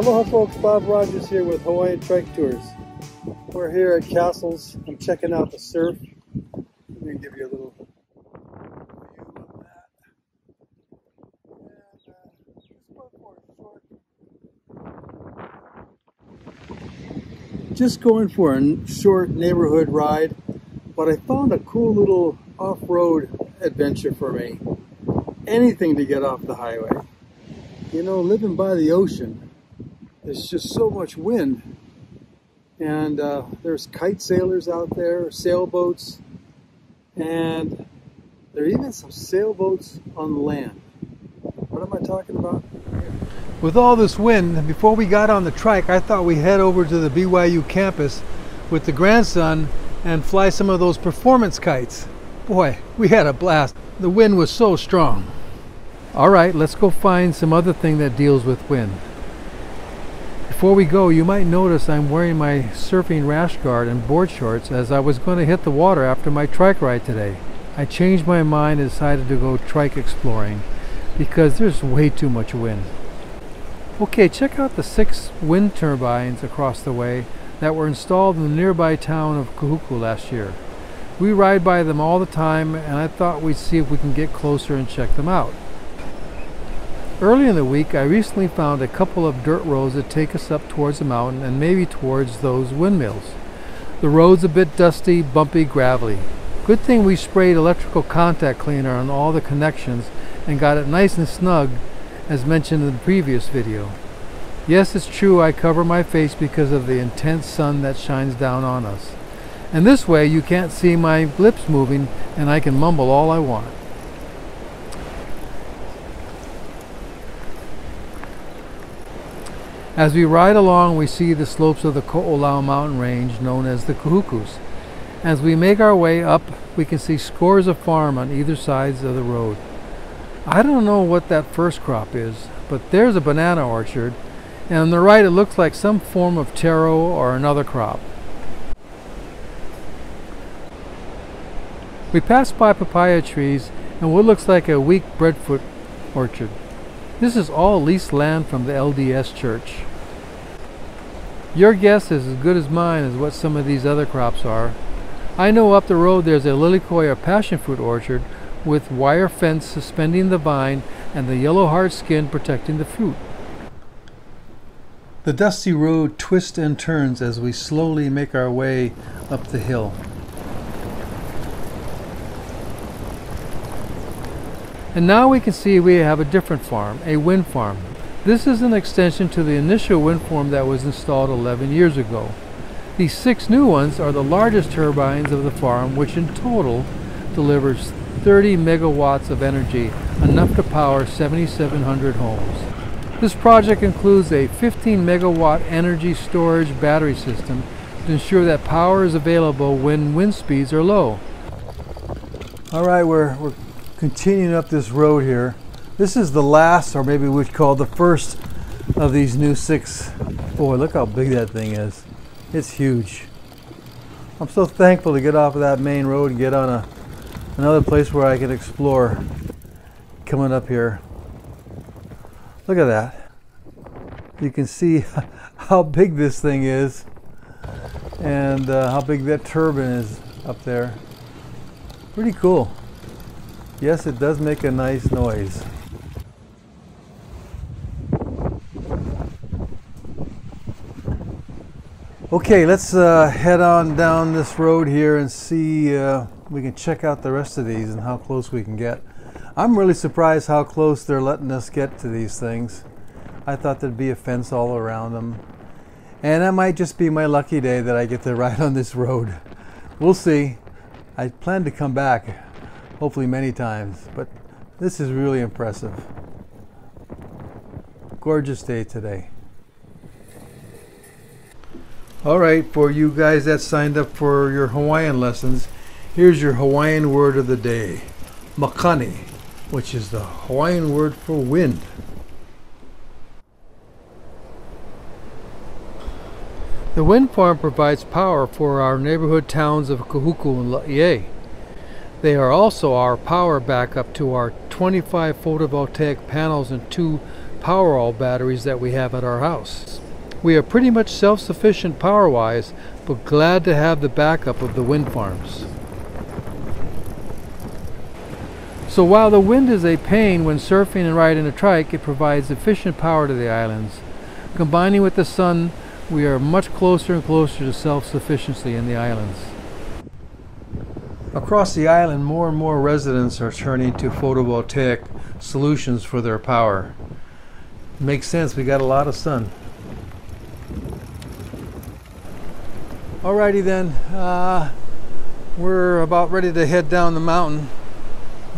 Aloha folks, Bob Rogers here with Hawaiian Trike Tours. We're here at Castles. I'm checking out the surf. Let me give you a little view of that. Just going for a short neighborhood ride, but I found a cool little off-road adventure for me. Anything to get off the highway. You know, living by the ocean, there's just so much wind, and there's kite sailors out there, sailboats, and there are even some sailboats on land. What am I talking about? With all this wind, before we got on the trike, I thought we'd head over to the BYU campus with the grandson and fly some of those performance kites. Boy, we had a blast. The wind was so strong. All right, let's go find some other thing that deals with wind. Before we go, you might notice I'm wearing my surfing rash guard and board shorts, as I was going to hit the water after my trike ride today. I changed my mind and decided to go trike exploring because there's way too much wind. Okay, check out the 6 wind turbines across the way that were installed in the nearby town of Kahuku last year. We ride by them all the time, and I thought we'd see if we can get closer and check them out. Early in the week, I recently found a couple of dirt roads that take us up towards the mountain and maybe towards those windmills. The road's a bit dusty, bumpy, gravelly. Good thing we sprayed electrical contact cleaner on all the connections and got it nice and snug, as mentioned in the previous video. Yes, it's true, I cover my face because of the intense sun that shines down on us. And this way, you can't see my lips moving and I can mumble all I want. As we ride along, we see the slopes of the Ko'olau mountain range known as the Kahukus. As we make our way up, we can see scores of farms on either sides of the road. I don't know what that first crop is, but there's a banana orchard, and on the right it looks like some form of taro or another crop. We pass by papaya trees and what looks like a weak breadfruit orchard. This is all leased land from the LDS church. Your guess is as good as mine as what some of these other crops are. I know up the road there's a lilikoi or passion fruit orchard with wire fence suspending the vine and the yellow hard skin protecting the fruit. The dusty road twists and turns as we slowly make our way up the hill. And now we can see we have a different farm, a wind farm. This is an extension to the initial wind farm that was installed 11 years ago. These 6 new ones are the largest turbines of the farm, which in total delivers 30 megawatts of energy, enough to power 7,700 homes. This project includes a 15 megawatt energy storage battery system to ensure that power is available when wind speeds are low. All right, we're continuing up this road here. This is the last, or maybe we'd call the first, of these new 6. Boy, look how big that thing is. It's huge. I'm so thankful to get off of that main road and get on another place where I can explore. Coming up here. Look at that. You can see how big this thing is and how big that turbine is up there. Pretty cool. Yes, it does make a nice noise. Okay, let's head on down this road here and see we can check out the rest of these and how close we can get. I'm really surprised how close they're letting us get to these things. I thought there'd be a fence all around them. And that might just be my lucky day that I get to ride on this road. We'll see. I plan to come back, hopefully many times, but this is really impressive. Gorgeous day today. All right, for you guys that signed up for your Hawaiian lessons, here's your Hawaiian word of the day, Makani, which is the Hawaiian word for wind. The wind farm provides power for our neighborhood towns of Kahuku and Laie. They are also our power backup to our 25 photovoltaic panels and 2 Powerall batteries that we have at our house. We are pretty much self-sufficient power-wise, but glad to have the backup of the wind farms. So while the wind is a pain when surfing and riding a trike, it provides efficient power to the islands. Combining with the sun, we are much closer and closer to self-sufficiency in the islands. Across the island, more and more residents are turning to photovoltaic solutions for their power. Makes sense, we got a lot of sun. Alrighty then, we're about ready to head down the mountain.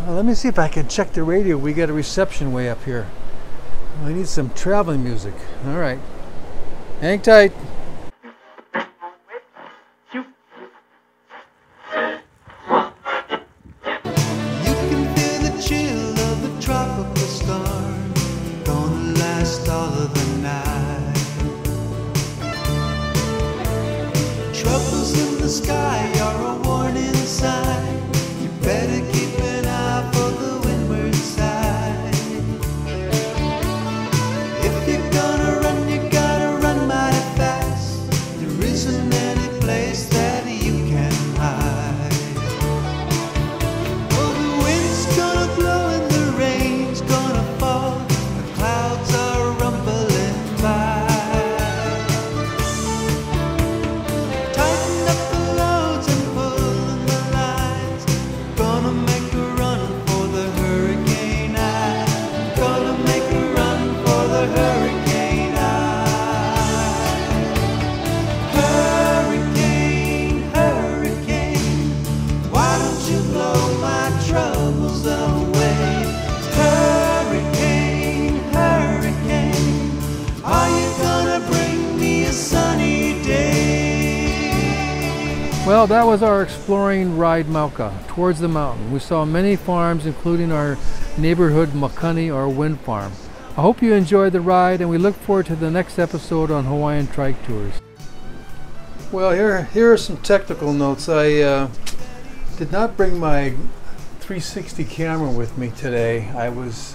Let me see if I can check the radio. We got a reception way up here. I need some traveling music. Alright, hang tight. Well, that was our exploring ride Mauka, towards the mountain. We saw many farms, including our neighborhood Makani, or wind farm. I hope you enjoyed the ride, and we look forward to the next episode on Hawaiian Trike Tours. Well, here are some technical notes. I did not bring my 360 camera with me today. It's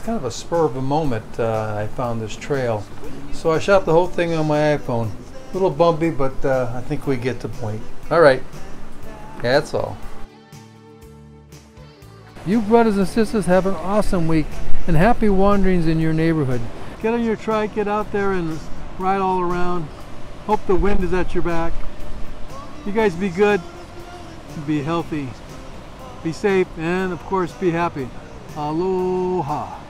kind of a spur of a moment, I found this trail. So I shot the whole thing on my iPhone. A little bumpy, but I think we get the point. All right, that's all. You brothers and sisters have an awesome week and happy wanderings in your neighborhood. Get on your trike, get out there and ride all around. Hope the wind is at your back. You guys be good, be healthy, be safe, and of course be happy. Aloha.